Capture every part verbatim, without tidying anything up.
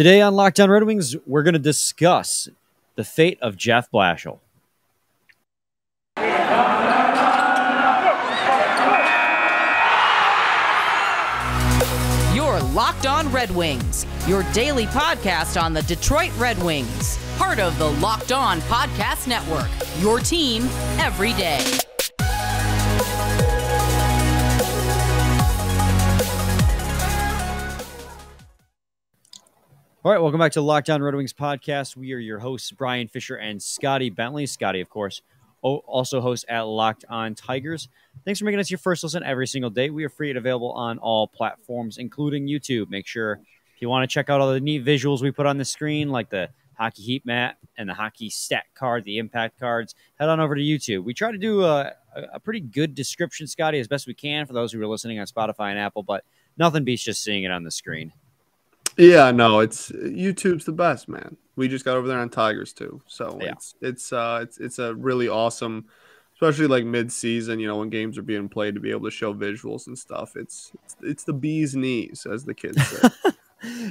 Today on Locked On Red Wings, we're going to discuss the fate of Jeff Blashill. You're Locked On Red Wings, your daily podcast on the Detroit Red Wings, part of the Locked On Podcast Network, your team every day. All right, welcome back to Locked On Red Wings podcast. We are your hosts, Brian Fisher and Scotty Bentley. Scotty, of course, also hosts at Locked On Tigers. Thanks for making us your first listen every single day. We are free and available on all platforms, including YouTube. Make sure if you want to check out all the neat visuals we put on the screen, like the hockey heat map and the hockey stat card, the impact cards, head on over to YouTube. We try to do a, a pretty good description, Scotty, as best we can for those who are listening on Spotify and Apple, but nothing beats just seeing it on the screen. Yeah, no, it's YouTube's the best, man. We just got over there on Tigers too, so yeah. it's it's uh it's it's a really awesome, especially like mid-season, you know, when games are being played, to be able to show visuals and stuff. It's it's, it's the bee's knees, as the kids say.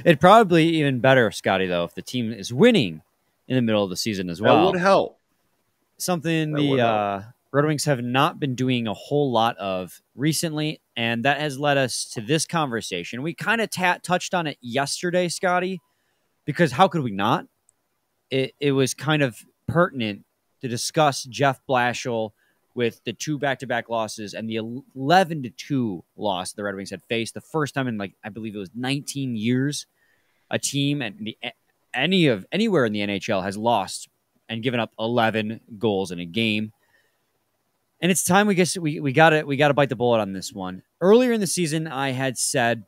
It'd probably be even better, Scotty, though, if the team is winning in the middle of the season as well. That would help. Something that the uh, Red Wings have not been doing a whole lot of recently. And that has led us to this conversation. We kind of touched on it yesterday, Scotty, because how could we not? It, it was kind of pertinent to discuss Jeff Blashill with the two back-to-back losses and the eleven to two loss the Red Wings had faced the first time in, like, I believe it was nineteen years. A team and the, any of anywhere in the N H L has lost and given up eleven goals in a game. And it's time we guess we we got to we got to bite the bullet on this one. Earlier in the season, I had said,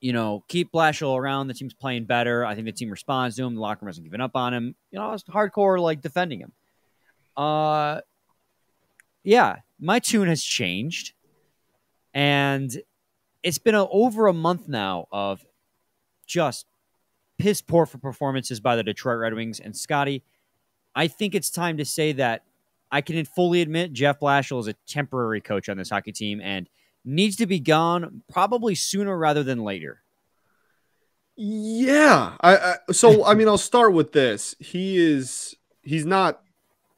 you know, keep Blashill around. The team's playing better. I think the team responds to him. The locker room hasn't given up on him. You know, I was hardcore like defending him. Uh, yeah, my tune has changed, and it's been a, over a month now of just piss poor for performances by the Detroit Red Wings. And Scotty, I think it's time to say that. I can fully admit Jeff Blashill is a temporary coach on this hockey team and needs to be gone probably sooner rather than later. Yeah. I, I so I mean, I'll start with this. He is he's not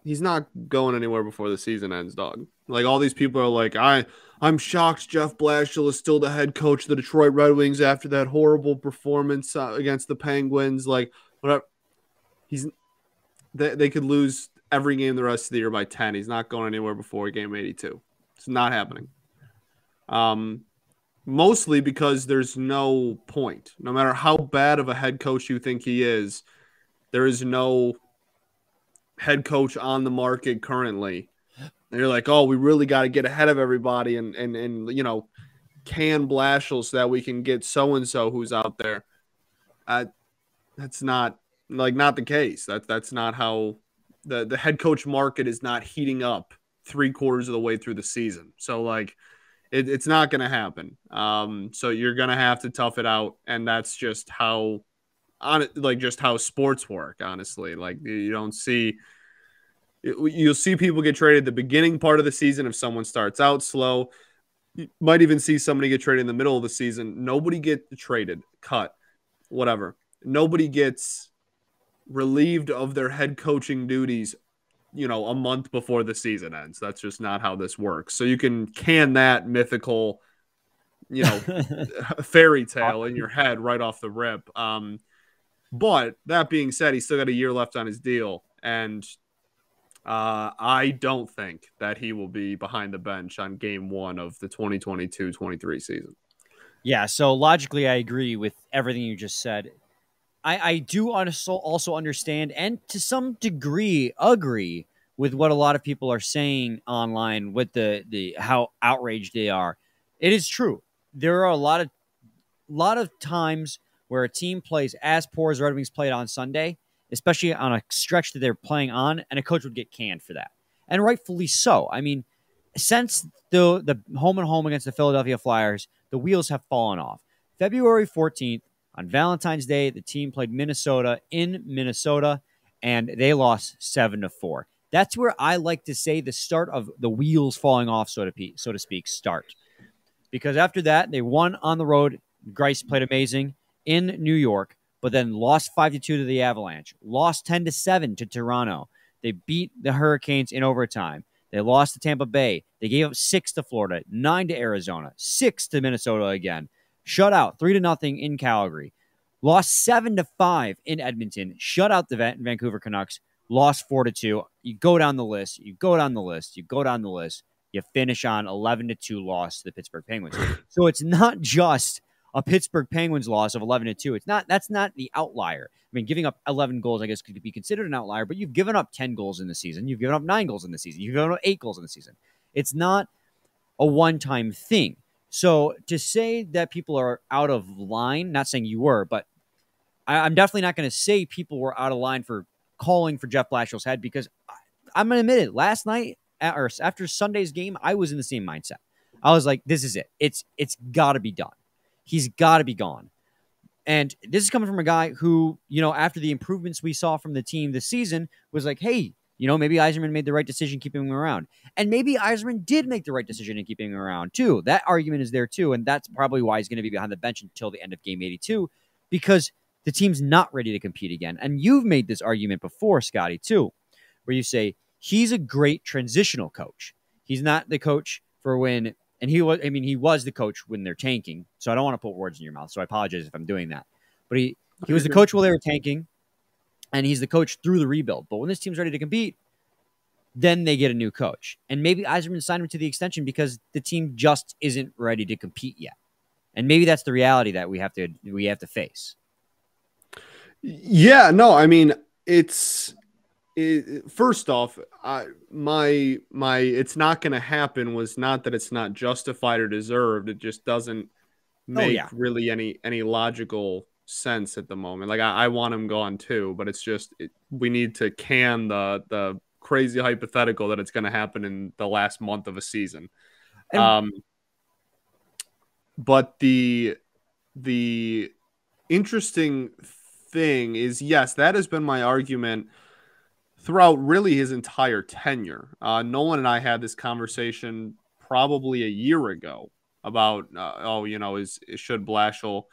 he's not going anywhere before the season ends, dog. Like, all these people are like, I I'm shocked Jeff Blashill is still the head coach of the Detroit Red Wings after that horrible performance uh, against the Penguins. Like, whatever. He's they, they could lose every game the rest of the year by ten. He's not going anywhere before game eighty-two. It's not happening. Um, mostly because there's no point. No matter how bad of a head coach you think he is, there is no head coach on the market currently. And you're like, oh, we really got to get ahead of everybody and, and, and you know, can Blashill so that we can get so-and-so who's out there. Uh, that's not, like, not the case. That, that's not how... The, the head coach market is not heating up three quarters of the way through the season. So, like, it, it's not going to happen. Um, so you're going to have to tough it out. And that's just how, on, like, just how sports work, honestly. Like, you don't see – you'll see people get traded the beginning part of the season if someone starts out slow. You might even see somebody get traded in the middle of the season. Nobody get traded, cut, whatever. Nobody gets – relieved of their head coaching duties, you know, a month before the season ends. That's just not how this works. So you can can that mythical, you know, fairy tale in your head right off the rip. Um, but that being said, he's still got a year left on his deal. And uh, I don't think that he will be behind the bench on game one of the twenty twenty-two twenty-three season. Yeah. So logically, I agree with everything you just said. I, I do also understand and to some degree agree with what a lot of people are saying online with the, the how outraged they are. It is true. There are a lot of lot of times where a team plays as poor as Red Wings played on Sunday, especially on a stretch that they're playing on, and a coach would get canned for that. And rightfully so. I mean, since the the home and home against the Philadelphia Flyers, the wheels have fallen off. February fourteenth. On Valentine's Day, the team played Minnesota in Minnesota, and they lost seven to four. That's where I like to say the start of the wheels falling off, so to, so to speak, start. Because after that, they won on the road. Greiss played amazing in New York. but then lost five to two to the Avalanche, lost ten to seven to Toronto. They beat the Hurricanes in overtime. They lost to Tampa Bay. They gave up six to Florida, nine to Arizona, six to Minnesota again. Shut out three to nothing in Calgary. Lost seven to five in Edmonton. Shut out the Vancouver Canucks. Lost four to two. You go down the list. You go down the list. You go down the list. You finish on eleven to two loss to the Pittsburgh Penguins. So it's not just a Pittsburgh Penguins loss of eleven to two. It's not. That's not the outlier. I mean, giving up eleven goals, I guess, could be considered an outlier. But you've given up ten goals in the season. You've given up nine goals in the season. You've given up eight goals in the season. It's not a one-time thing. So to say that people are out of line, not saying you were, but I, I'm definitely not going to say people were out of line for calling for Jeff Blashill's head, because I, I'm going to admit it. Last night, or after Sunday's game, I was in the same mindset. I was like, this is it. It's It's got to be done. He's got to be gone. And this is coming from a guy who, you know, after the improvements we saw from the team this season, was like, hey, you know, maybe Yzerman made the right decision keeping him around. And maybe Yzerman did make the right decision in keeping him around, too. That argument is there, too, and that's probably why he's going to be behind the bench until the end of Game eighty-two, because the team's not ready to compete again. And you've made this argument before, Scotty, too, where you say he's a great transitional coach. He's not the coach for when – and he was – I mean, he was the coach when they're tanking, so I don't want to put words in your mouth, so I apologize if I'm doing that. But he, he was the coach while they were tanking. And he's the coach through the rebuild. But when this team's ready to compete, then they get a new coach. And maybe Yzerman signed him to the extension because the team just isn't ready to compete yet. And maybe that's the reality that we have to we have to face. Yeah, no, I mean, it's it, first off, I, my my it's not going to happen was not that it's not justified or deserved. It just doesn't make oh, yeah. really any any logical sense at the moment. Like I, I want him gone too, but it's just it, we need to can the the crazy hypothetical that it's going to happen in the last month of a season. And um, but the the interesting thing is, yes, that has been my argument throughout really his entire tenure. Uh, Nolan and I had this conversation probably a year ago about uh, oh, you know, is should Blashill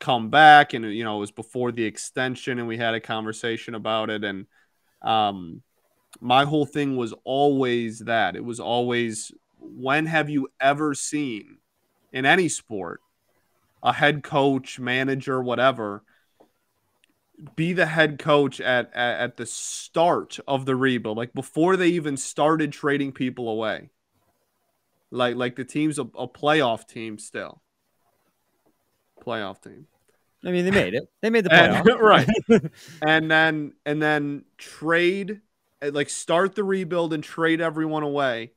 come back, and you know it was before the extension, and we had a conversation about it, and um my whole thing was always that it was always, when have you ever seen in any sport a head coach, manager, whatever, be the head coach at at, at the start of the rebuild, like before they even started trading people away, like like the team's a, a playoff team still playoff team. I mean, they made it. They made the playoff. And, right. and then and then trade, like start the rebuild and trade everyone away,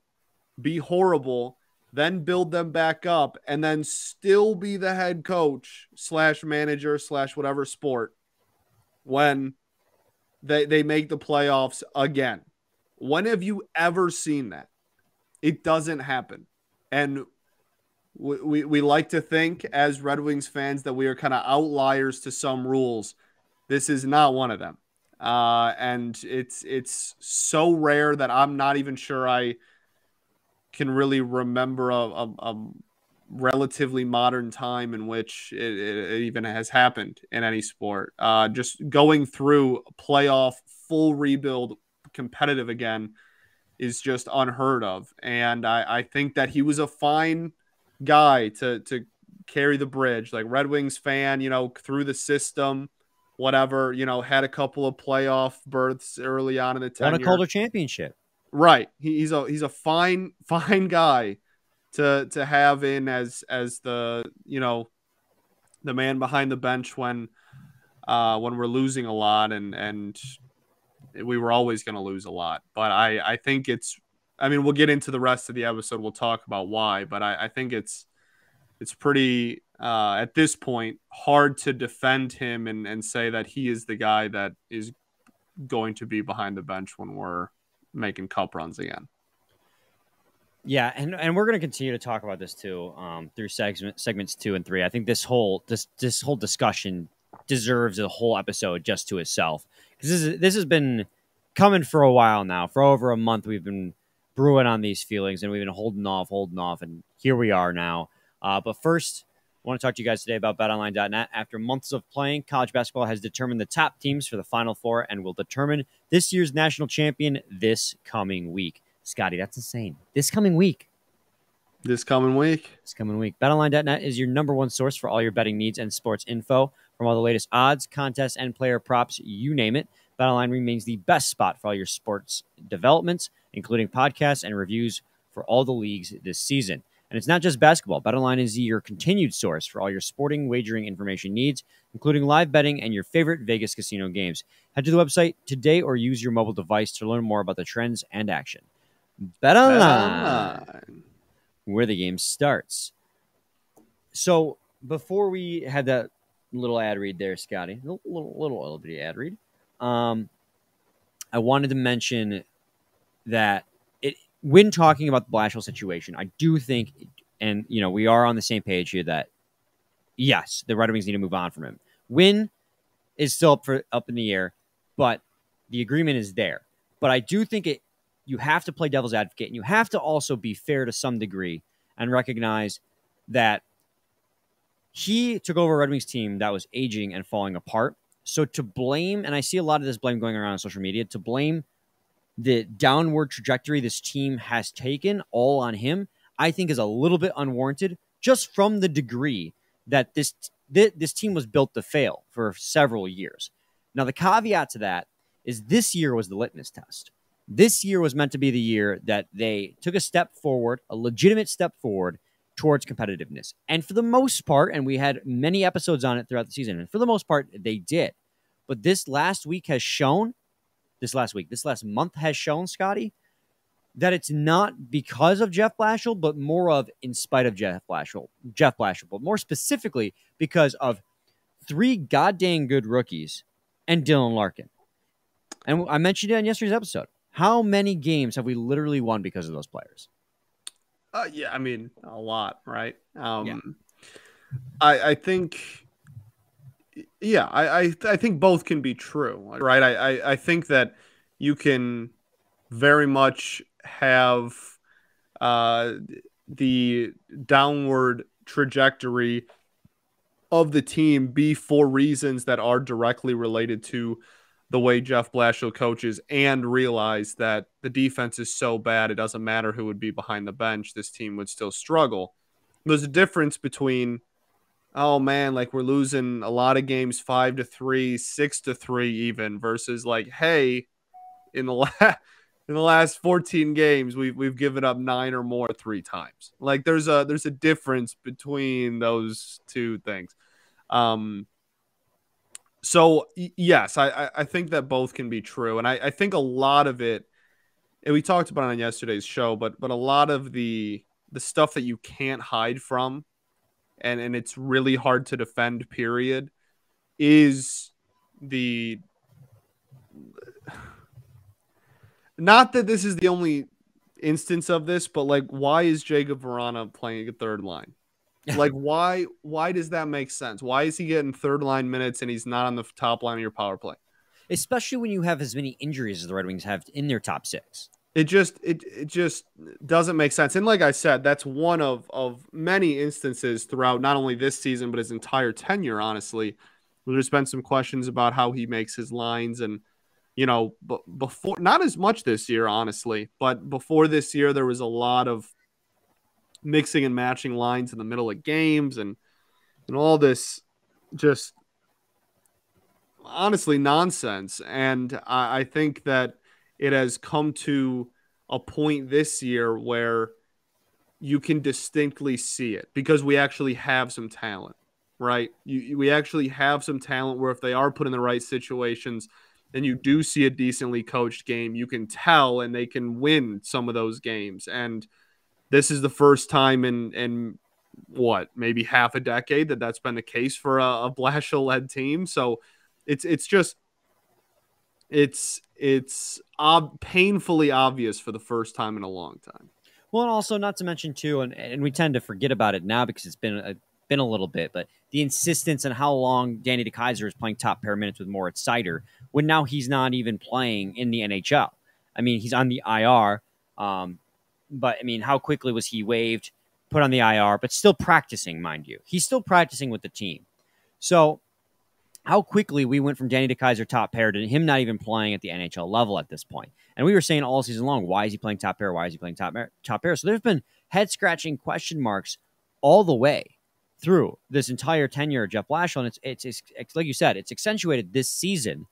be horrible, then build them back up, and then still be the head coach slash manager slash whatever sport when they, they make the playoffs again. When have you ever seen that? It doesn't happen. And We, we we like to think as Red Wings fans that we are kind of outliers to some rules. This is not one of them. Uh, and it's it's so rare that I'm not even sure I can really remember a, a, a relatively modern time in which it, it even has happened in any sport. Uh, just going through playoff, full rebuild, competitive again is just unheard of. And I, I think that he was a fine guy to to carry the bridge, like Red Wings fan, you know, through the system, whatever, you know, had a couple of playoff berths early on in the tenure. Won a Calder championship, right? He, he's a he's a fine fine guy to to have in as as the you know the man behind the bench when uh when we're losing a lot, and and we were always going to lose a lot. But I I think it's. I mean, we'll get into the rest of the episode. We'll talk about why, but I, I think it's it's pretty, uh, at this point, hard to defend him and, and say that he is the guy that is going to be behind the bench when we're making cup runs again. Yeah, and, and we're going to continue to talk about this, too, um, through segment, segments two and three. I think this whole this this whole discussion deserves a whole episode just to itself, because this is, this has been coming for a while now. For over a month, we've been brewing on these feelings, and we've been holding off, holding off, and here we are now. Uh, but first, I want to talk to you guys today about bet online dot net. After months of playing, college basketball has determined the top teams for the Final Four and will determine this year's national champion this coming week. Scotty, that's insane. This coming week. This coming week. This coming week. bet online dot net is your number one source for all your betting needs and sports info. From all the latest odds, contests, and player props, you name it, BetOnline remains the best spot for all your sports developments, including podcasts and reviews for all the leagues this season. And it's not just basketball. BetOnline is your continued source for all your sporting wagering information needs, including live betting and your favorite Vegas casino games. Head to the website today or use your mobile device to learn more about the trends and action. BetOnline, BetOnline. Where the game starts. So before we had that little ad read there, Scotty, little little, little, little bit of ad read, um, I wanted to mention that it, when talking about the Blashill situation, I do think, and you know, we are on the same page here that yes, the Red Wings need to move on from him. Win is still up for up in the air, but the agreement is there. But I do think it, you have to play devil's advocate, and you have to also be fair to some degree and recognize that he took over a Red Wings team that was aging and falling apart. So to blame, and I see a lot of this blame going around on social media, to blame the downward trajectory this team has taken all on him, I think is a little bit unwarranted, just from the degree that this, th- this team was built to fail for several years. Now, the caveat to that is this year was the litmus test. This year was meant to be the year that they took a step forward, a legitimate step forward towards competitiveness. And for the most part, and we had many episodes on it throughout the season, and for the most part, they did. But this last week has shown, this last week, this last month has shown, Scotty, that it's not because of Jeff Blashill, but more of in spite of Jeff Blashill, Jeff Blashill, but more specifically because of three goddamn good rookies and Dylan Larkin. And I mentioned it on yesterday's episode. How many games have we literally won because of those players? Uh, yeah, I mean, a lot, right? Um, yeah. I, I think, yeah, I, I, I think both can be true, right? I, I, I think that you can very much have uh, the downward trajectory of the team be for reasons that are directly related to the way Jeff Blashill coaches, and realize that the defense is so bad, it doesn't matter who would be behind the bench, this team would still struggle. There's a difference between, oh man, like we're losing a lot of games five to three, six to three even, versus like, hey, in the last in the last fourteen games, we've we've given up nine or more three times. Like there's a there's a difference between those two things. Um So, yes, I, I think that both can be true. And I, I think a lot of it, and we talked about it on yesterday's show, but but a lot of the the stuff that you can't hide from and, and it's really hard to defend, period, is the... Not that this is the only instance of this, but, like, why is Jacob Veleno playing a third line? Like, why why does that make sense? Why is he getting third-line minutes and he's not on the top line of your power play? Especially when you have as many injuries as the Red Wings have in their top six. It just it, it just doesn't make sense. And like I said, that's one of, of many instances throughout not only this season but his entire tenure, honestly. There's been some questions about how he makes his lines. And, you know, b- before not as much this year, honestly, but before this year there was a lot of mixing and matching lines in the middle of games and and all this just honestly nonsense. And I, I think that it has come to a point this year where you can distinctly see it because we actually have some talent, right? You, we actually have some talent where if they are put in the right situations and you do see a decently coached game, you can tell and they can win some of those games. And this is the first time in, in what, maybe half a decade that that's been the case for a, a Blashill-led team. So it's it's just it's it's ob- painfully obvious for the first time in a long time. Well, and also not to mention too, and, and we tend to forget about it now because it's been a, been a little bit, but the insistence on how long Danny DeKeyser is playing top pair minutes with Moritz Seider when now he's not even playing in the N H L. I mean, he's on the I R. Um, But, I mean, how quickly was he waived? put on the I R, but still practicing, mind you. He's still practicing with the team. So how quickly we went from Danny DeKeyser top pair to him not even playing at the N H L level at this point. And we were saying all season long, why is he playing top pair? Why is he playing top pair? Top pair? So there's been head-scratching question marks all the way through this entire tenure of Jeff Blashill. And it's, it's, it's, it's like you said, it's accentuated this season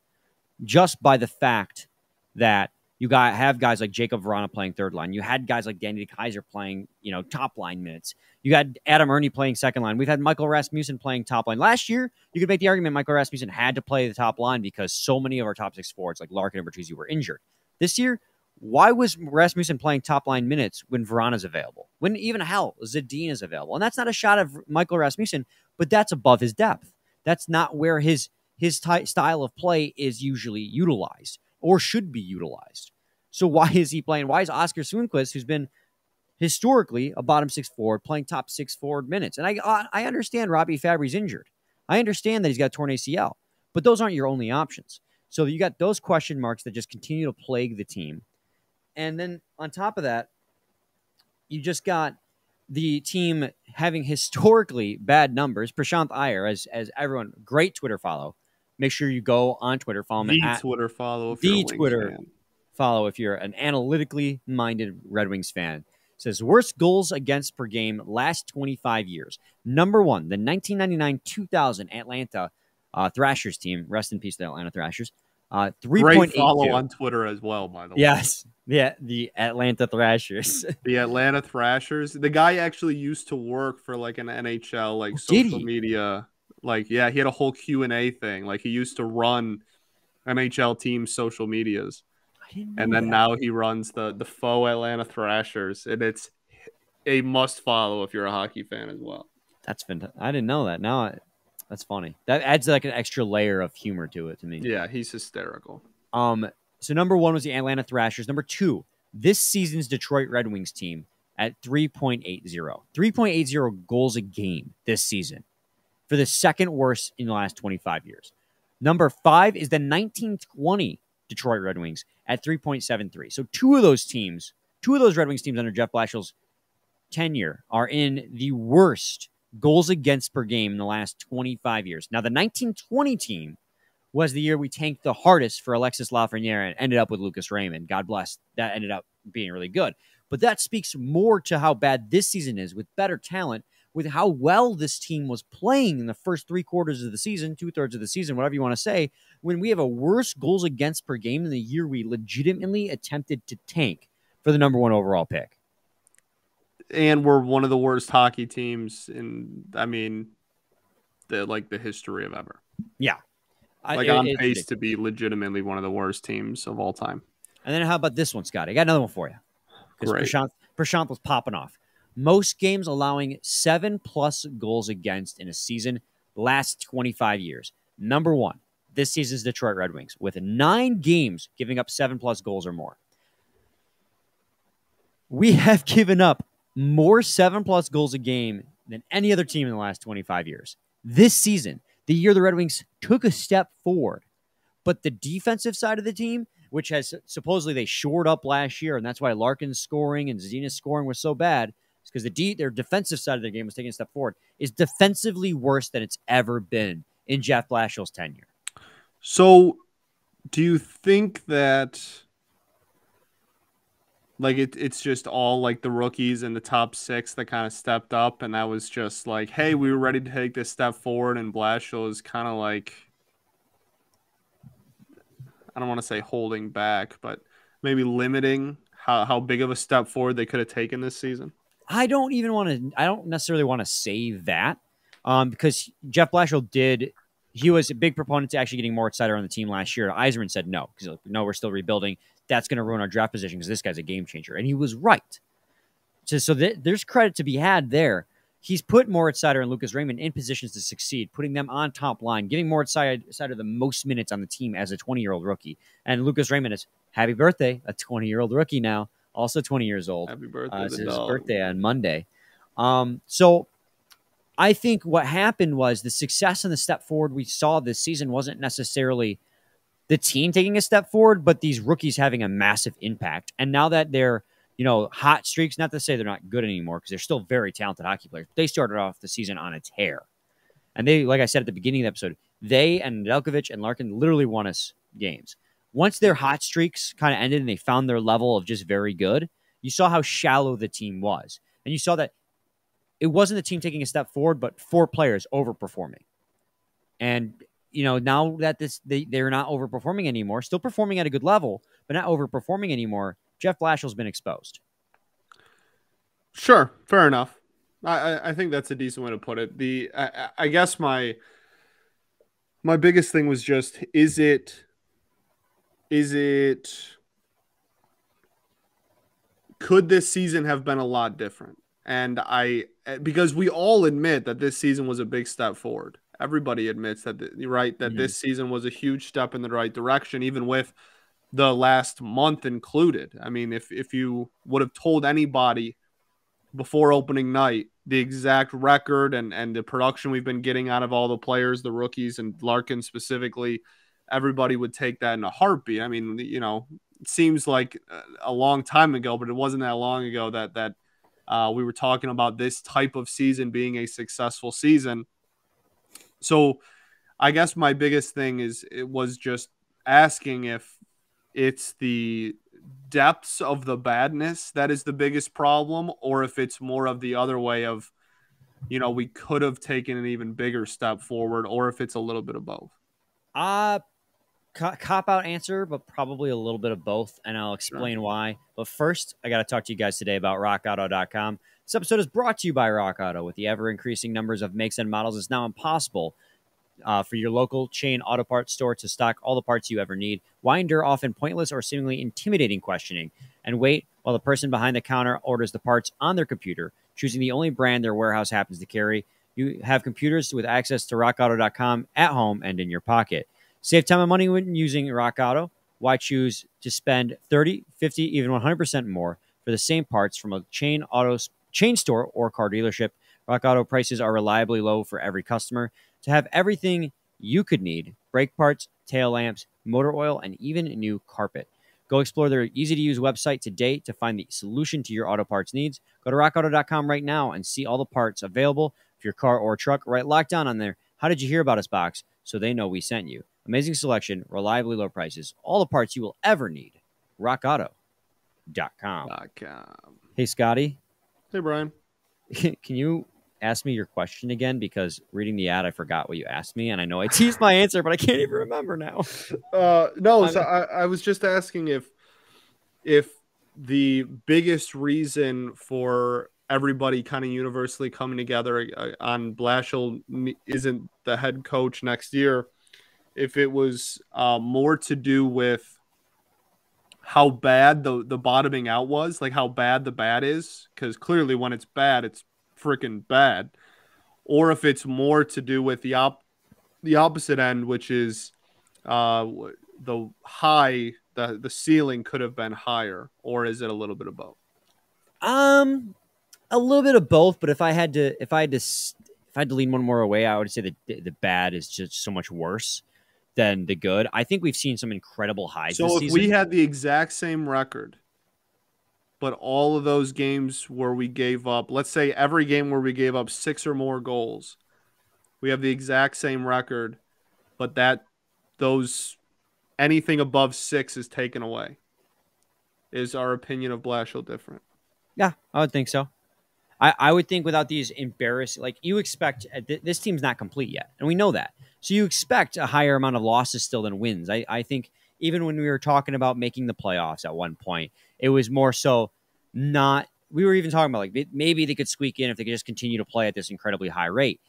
just by the fact that you got have guys like Jacob Veleno playing third line. You had guys like Danny DeKeyser playing, you know, top line minutes. You had Adam Ernie playing second line. We've had Michael Rasmussen playing top line. Last year, you could make the argument Michael Rasmussen had to play the top line because so many of our top six forwards like Larkin and Bertuzzi were injured. This year, why was Rasmussen playing top line minutes when Verona's available? When even hell, Zadina is available. And that's not a shot of Michael Rasmussen, but that's above his depth. That's not where his his ty- style of play is usually utilized or should be utilized. So why is he playing? Why is Oscar Sundqvist, who's been historically a bottom six forward, playing top six forward minutes? And I I understand Robbie Fabry's injured. I understand that he's got torn A C L, but those aren't your only options. So you got those question marks that just continue to plague the team. And then on top of that, you just got the team having historically bad numbers. Prashanth Iyer, as as everyone, great Twitter follow. Make sure you go on Twitter, follow me at Twitter follow. If the Twitter fan. Follow if you're an analytically minded Red Wings fan. It says worst goals against per game last twenty-five years. Number one, the nineteen ninety-nine two thousand Atlanta uh, Thrashers team. Rest in peace, the Atlanta Thrashers. Uh, three point eight. Follow on Twitter as well, by the yes. way. Yes, yeah, the Atlanta Thrashers. The Atlanta Thrashers. The guy actually used to work for like an N H L like oh, social media. Like, yeah, he had a whole Q and A thing. Like, he used to run N H L team social medias. I didn't know and then that. Now he runs the, the faux Atlanta Thrashers. And it's a must-follow if you're a hockey fan as well. That's fantastic. I didn't know that. Now, I, that's funny. That adds, like, an extra layer of humor to it to me. Yeah, he's hysterical. Um. So, number one was the Atlanta Thrashers. Number two, this season's Detroit Red Wings team at three point eight oh. three point eight oh goals a game this season, for the second worst in the last twenty-five years. Number five is the nineteen twenty Detroit Red Wings at three point seven three. So two of those teams, two of those Red Wings teams under Jeff Blashill's tenure are in the worst goals against per game in the last twenty-five years. Now, the nineteen twenty team was the year we tanked the hardest for Alexis Lafreniere and ended up with Lucas Raymond. God bless. That ended up being really good. But that speaks more to how bad this season is with better talent, with how well this team was playing in the first three quarters of the season, two-thirds of the season, whatever you want to say, when we have a worse goals against per game in the year we legitimately attempted to tank for the number one overall pick. And we're one of the worst hockey teams in, I mean, the, like the history of ever. Yeah. Like I, on it, pace to be legitimately one of the worst teams of all time. And then how about this one, Scott? I got another one for you. Because Prashanth, Prashanth was popping off. Most games allowing seven-plus goals against in a season last twenty-five years. Number one, this season's Detroit Red Wings, with nine games giving up seven-plus goals or more. We have given up more seven-plus goals a game than any other team in the last twenty-five years. This season, the year the Red Wings took a step forward, but the defensive side of the team, which has supposedly they shored up last year, and that's why Larkin's scoring and Zadina's scoring was so bad, because the D, their defensive side of their game was taking a step forward, is defensively worse than it's ever been in Jeff Blashill's tenure. So do you think that like it, it's just all like the rookies and the top six that kind of stepped up, and that was just like, hey, we were ready to take this step forward, and Blashill is kind of like, I don't want to say holding back, but maybe limiting how, how big of a step forward they could have taken this season? I don't even want to, I don't necessarily want to say that um, because Jeff Blashill did, he was a big proponent to actually getting Moritz Seider on the team last year. Yzerman said no, because no, we're still rebuilding. That's going to ruin our draft position because this guy's a game changer. And he was right. So, so th- there's credit to be had there. He's put Moritz Seider and Lucas Raymond in positions to succeed, putting them on top line, giving Moritz Seider the most minutes on the team as a twenty-year-old rookie. And Lucas Raymond is, happy birthday, a twenty-year-old rookie now. Also twenty years old. Happy birthday. Uh, it's his dog. Birthday on Monday. Um, so I think what happened was the success and the step forward we saw this season wasn't necessarily the team taking a step forward, but these rookies having a massive impact. And now that they're you know, hot streaks. Not to say they're not good anymore, because they're still very talented hockey players. They started off the season on a tear. And they, like I said at the beginning of the episode, they and Nedeljkovic and Larkin literally won us games. Once their hot streaks kind of ended and they found their level of just very good, you saw how shallow the team was. And you saw that it wasn't the team taking a step forward, but four players overperforming. And, you know, now that this they, they're not overperforming anymore, still performing at a good level, but not overperforming anymore, Jeff Blashill's been exposed. Sure, fair enough. I, I think that's a decent way to put it. The I, I guess my my biggest thing was just, is it is it could this season have been a lot different? And I because we all admit that this season was a big step forward. Everybody admits that, the, right? That mm-hmm. this season was a huge step in the right direction, even with the last month included. I mean, if if you would have told anybody before opening night the exact record and, and the production we've been getting out of all the players, the rookies and Larkin specifically, everybody would take that in a heartbeat. I mean, you know, it seems like a long time ago, but it wasn't that long ago that, that uh, we were talking about this type of season being a successful season. So I guess my biggest thing is it was just asking if it's the depths of the badness that is the biggest problem, or if it's more of the other way of, you know, we could have taken an even bigger step forward, or if it's a little bit of both. Uh, cop out answer, but probably a little bit of both, and I'll explain sure. why. But first, I got to talk to you guys today about rock auto dot com. This episode is brought to you by Rock Auto. With the ever-increasing numbers of makes and models, it's now impossible Uh, for your local chain auto parts store to stock all the parts you ever need. Why endure often pointless or seemingly intimidating questioning and wait while the person behind the counter orders the parts on their computer, choosing the only brand their warehouse happens to carry? You have computers with access to rock auto dot com at home and in your pocket. Save time and money when using Rock Auto. Why choose to spend thirty, fifty, even one hundred percent more for the same parts from a chain auto chain store or car dealership? Rock Auto prices are reliably low for every customer. To have everything you could need, brake parts, tail lamps, motor oil, and even new carpet. Go explore their easy-to-use website today to find the solution to your auto parts needs. Go to rock auto dot com right now and see all the parts available for your car or truck. Right, locked on on there. How did you hear about us box? So they know we sent you. Amazing selection, reliably low prices, all the parts you will ever need. rock auto dot com. Hey, Scotty. Hey, Brian. Can you ask me your question again, because reading the ad, I forgot what you asked me, and I know I teased my answer, but I can't even remember now. Uh, no, so I, I was just asking if if the biggest reason for everybody kind of universally coming together on Blashill isn't the head coach next year, if it was uh, more to do with how bad the the bottoming out was, like how bad the bad is, because clearly when it's bad, it's freaking bad, or if it's more to do with the op the opposite end, which is uh the high the the ceiling could have been higher, or is it a little bit of both? Um a little bit of both, but if I had to if I had to if I had to lean one more away, I would say that the bad is just so much worse than the good. I think we've seen some incredible highs. So this if season. we had the exact same record, but all of those games where we gave up, let's say every game where we gave up six or more goals, we have the exact same record, but that those anything above six is taken away. Is our opinion of Blashill different? Yeah, I would think so. I, I would think without these embarrassing, like you expect, this team's not complete yet, and we know that. So you expect a higher amount of losses still than wins. I, I think even when we were talking about making the playoffs at one point, it was more so not, we were even talking about like maybe they could squeak in if they could just continue to play at this incredibly high rate.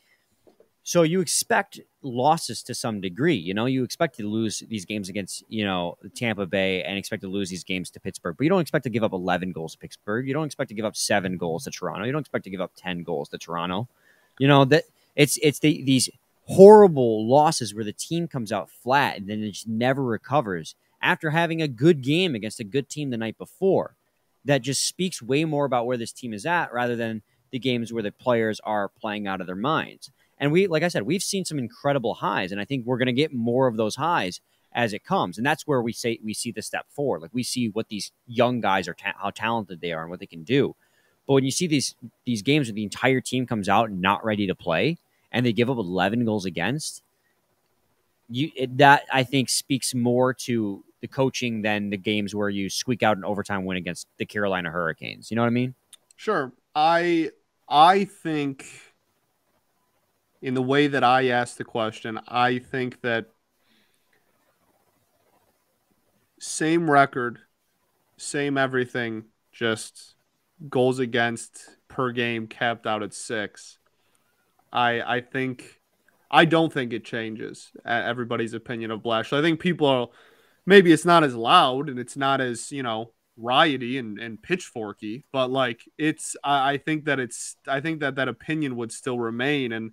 So you expect losses to some degree. You know, you expect to lose these games against, you know, Tampa Bay, and expect to lose these games to Pittsburgh, but you don't expect to give up eleven goals to Pittsburgh. You don't expect to give up seven goals to Toronto. You don't expect to give up ten goals to Toronto. You know, that it's, it's the, these horrible losses where the team comes out flat and then it just never recovers after having a good game against a good team the night before. That just speaks way more about where this team is at, rather than the games where the players are playing out of their minds. And we, like I said, we've seen some incredible highs, and I think we're going to get more of those highs as it comes. And that's where we say we see the step forward. Like, we see what these young guys are, ta how talented they are and what they can do. But when you see these these games where the entire team comes out and not ready to play, and they give up eleven goals against, you it, that I think speaks more to the coaching than the games where you squeak out an overtime win against the Carolina Hurricanes. You know what I mean? Sure. I I think in the way that I asked the question, I think that same record, same everything, just goals against per game capped out at six. I I think I don't think it changes everybody's opinion of Blashill. I think people are, maybe it's not as loud and it's not as, you know, rioty and, and pitchforky, but like it's, I, I think that it's, I think that that opinion would still remain. And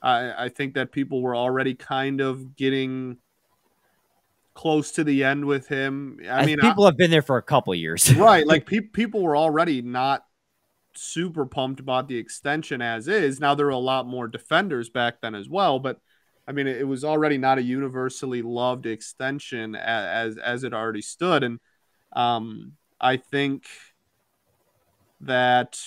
I, I think that people were already kind of getting close to the end with him. I as mean, people I, have been there for a couple of years, right? Like pe people were already not super pumped about the extension as is. Now there were a lot more defenders back then as well, but I mean, it, it was already not a universally loved extension as, as, as it already stood. And Um, I think that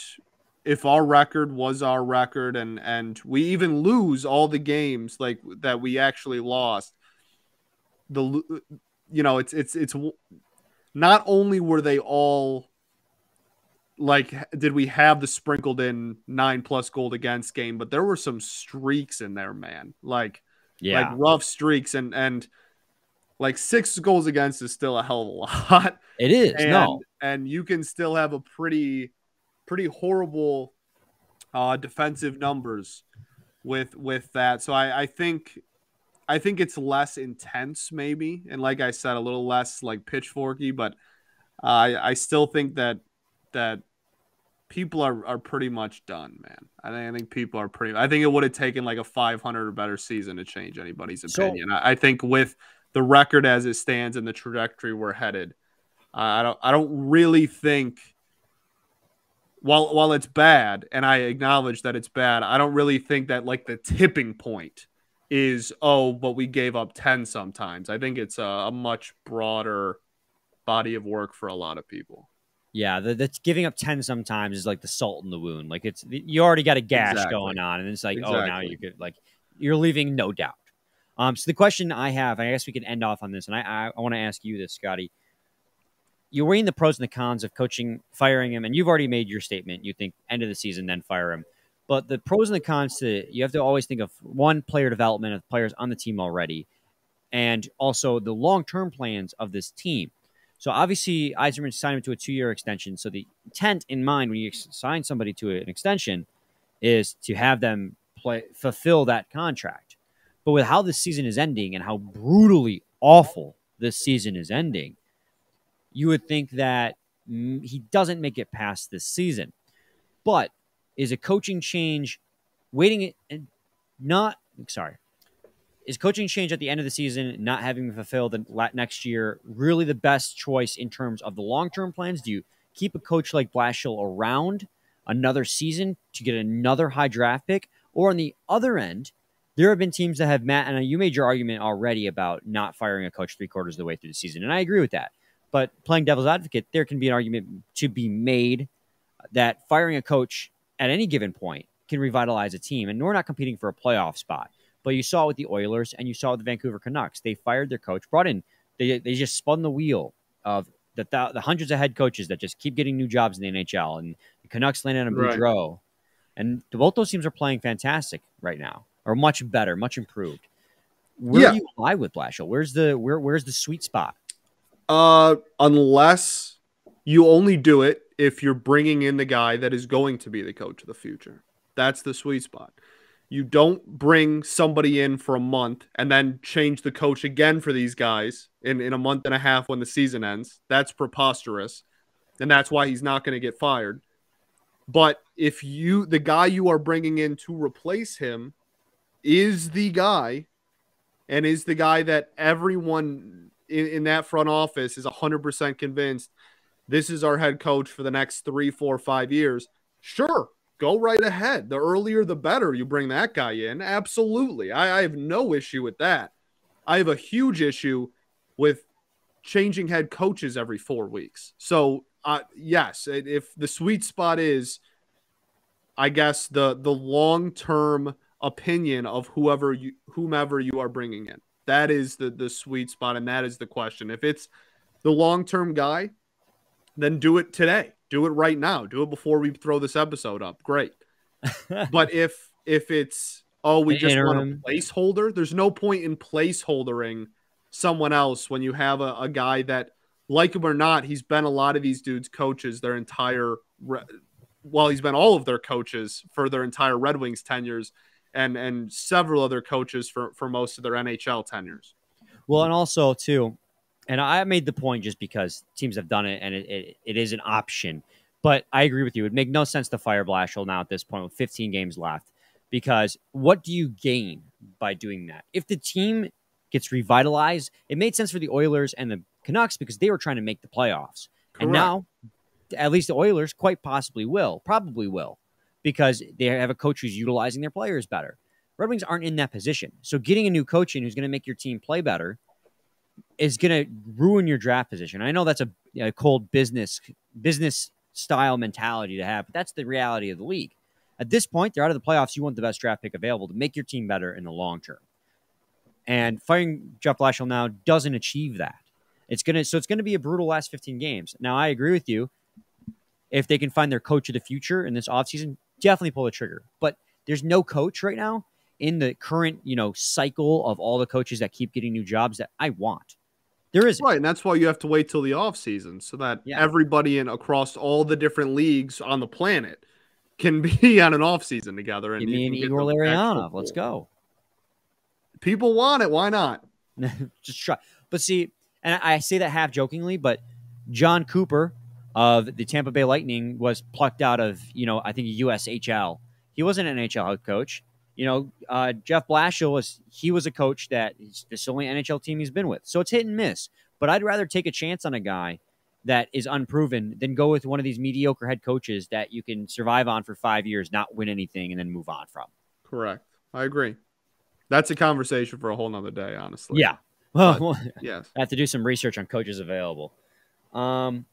if our record was our record and, and we even lose all the games like that we actually lost, the, you know, it's, it's, it's not only were they all like, did we have the sprinkled in nine plus goal against game, but there were some streaks in there, man, like, yeah. like rough streaks and, and, like six goals against is still a hell of a lot. It is, and, no. And you can still have a pretty, pretty horrible uh, defensive numbers with with that. So I, I think, I think it's less intense maybe, and like I said, a little less like pitchforky. But uh, I I still think that that people are are pretty much done, man. I think I think people are pretty. I think it would have taken like a five hundred or better season to change anybody's opinion. So, I, I think with the record as it stands and the trajectory we're headed, Uh, I don't, I don't really think, while, while it's bad and I acknowledge that it's bad, I don't really think that like the tipping point is, oh, but we gave up ten sometimes. I think it's a, a much broader body of work for a lot of people. Yeah. The, that's giving up ten sometimes is like the salt in the wound. Like it's, you already got a gash exactly. going on and it's like, exactly. oh, now you could like, you're leaving no doubt. Um, so the question I have, and I guess we can end off on this, and I, I, I want to ask you this, Scotty. You're weighing the pros and the cons of coaching, firing him, and you've already made your statement. You think end of the season, then fire him. But the pros and the cons to it, you have to always think of, one, player development of players on the team already, and also the long-term plans of this team. So obviously, Yzerman signed him to a two-year extension. So the intent in mind when you sign somebody to an extension is to have them play, fulfill that contract. But with how this season is ending and how brutally awful this season is ending, you would think that he doesn't make it past this season. But is a coaching change waiting and not, sorry, is coaching change at the end of the season, not having fulfilled the next year, really the best choice in terms of the long-term plans? Do you keep a coach like Blashill around another season to get another high draft pick? Or on the other end, there have been teams that have, Matt, and you made your argument already about not firing a coach three quarters of the way through the season, and I agree with that. But playing devil's advocate, there can be an argument to be made that firing a coach at any given point can revitalize a team, and we're not competing for a playoff spot. But you saw it with the Oilers, and you saw it with the Vancouver Canucks. They fired their coach, brought in, they, they just spun the wheel of the, th the hundreds of head coaches that just keep getting new jobs in the N H L, and the Canucks landed on Boudreau. Right. And both those teams are playing fantastic right now. Or much better, much improved. Where yeah. do you lie with Blashill? Where's the where where's the sweet spot? Uh, unless you only do it if you're bringing in the guy that is going to be the coach of the future. That's the sweet spot. You don't bring somebody in for a month and then change the coach again for these guys in, in a month and a half when the season ends. That's preposterous. And that's why he's not going to get fired. But if you the guy you are bringing in to replace him is the guy and is the guy that everyone in, in that front office is one hundred percent convinced this is our head coach for the next three, four, five years, sure, go right ahead. The earlier the better you bring that guy in. Absolutely. I, I have no issue with that. I have a huge issue with changing head coaches every four weeks. So uh, yes, if the sweet spot is, I guess, the the long-term opinion of whoever you, whomever you are bringing in, that is the the sweet spot, and that is the question. If it's the long-term guy, then do it today. Do it right now. Do it before we throw this episode up. Great. But if if it's, oh, we just want a placeholder, there's no point in placeholdering someone else when you have a, a guy that, like him or not, he's been a lot of these dudes' coaches their entire re- well, he's been all of their coaches for their entire Red Wings tenures, and and several other coaches for, for most of their N H L tenures. Well, and also, too, and I made the point just because teams have done it, and it, it, it is an option. But I agree with you. It would make no sense to fire Blashill now at this point with fifteen games left, because what do you gain by doing that? If the team gets revitalized, it made sense for the Oilers and the Canucks because they were trying to make the playoffs. Correct. And now, at least the Oilers quite possibly will, probably will, because they have a coach who's utilizing their players better. Red Wings aren't in that position. So getting a new coach in who's going to make your team play better is going to ruin your draft position. I know that's a, a cold business business style mentality to have, but that's the reality of the league. At this point, they're out of the playoffs. You want the best draft pick available to make your team better in the long term. And firing Jeff Blashill now doesn't achieve that. It's gonna so it's gonna be a brutal last fifteen games. Now, I agree with you. If they can find their coach of the future in this offseason, definitely pull the trigger. But there's no coach right now in the current, you know, cycle of all the coaches that keep getting new jobs that I want. There isn't. Right, and that's why you have to wait till the offseason so that yeah. everybody in across all the different leagues on the planet can be on an offseason together. And give me an Igor Larionov. Let's go. People want it. Why not? Just try. But see, and I say that half jokingly, but John Cooper of the Tampa Bay Lightning was plucked out of, you know, I think U S H L. He wasn't an N H L head coach. You know, uh, Jeff Blashill was, he was a coach that is the only N H L team he's been with. So it's hit and miss, but I'd rather take a chance on a guy that is unproven than go with one of these mediocre head coaches that you can survive on for five years, not win anything, and then move on from. Correct. I agree. That's a conversation for a whole nother day, honestly. Yeah. But, well, yes. I have to do some research on coaches available. Um,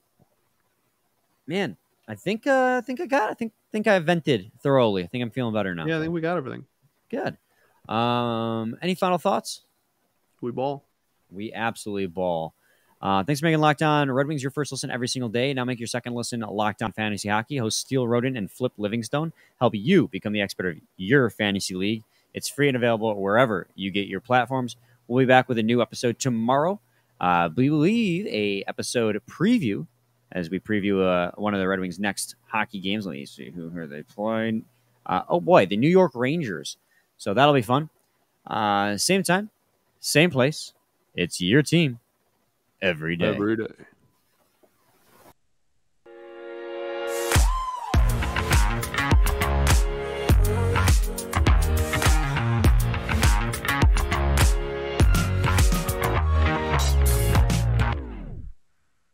man, I think uh, I think I got. I think think I vented thoroughly. I think I'm feeling better now. Yeah, I think we got everything. Good. Um, any final thoughts? We ball. We absolutely ball. Uh, thanks for making Locked On Red Wings your first listen every single day. Now make your second listen Locked On Fantasy Hockey. Hosts Steele Roden and Flip Livingstone help you become the expert of your fantasy league. It's free and available wherever you get your platforms. We'll be back with a new episode tomorrow. Uh, we believe a episode preview as we preview uh, one of the Red Wings' next hockey games. Let me see who are they playing. Uh, oh, boy, the New York Rangers. So that'll be fun. Uh, same time, same place. It's your team every day. Every day.